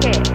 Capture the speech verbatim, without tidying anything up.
What's it?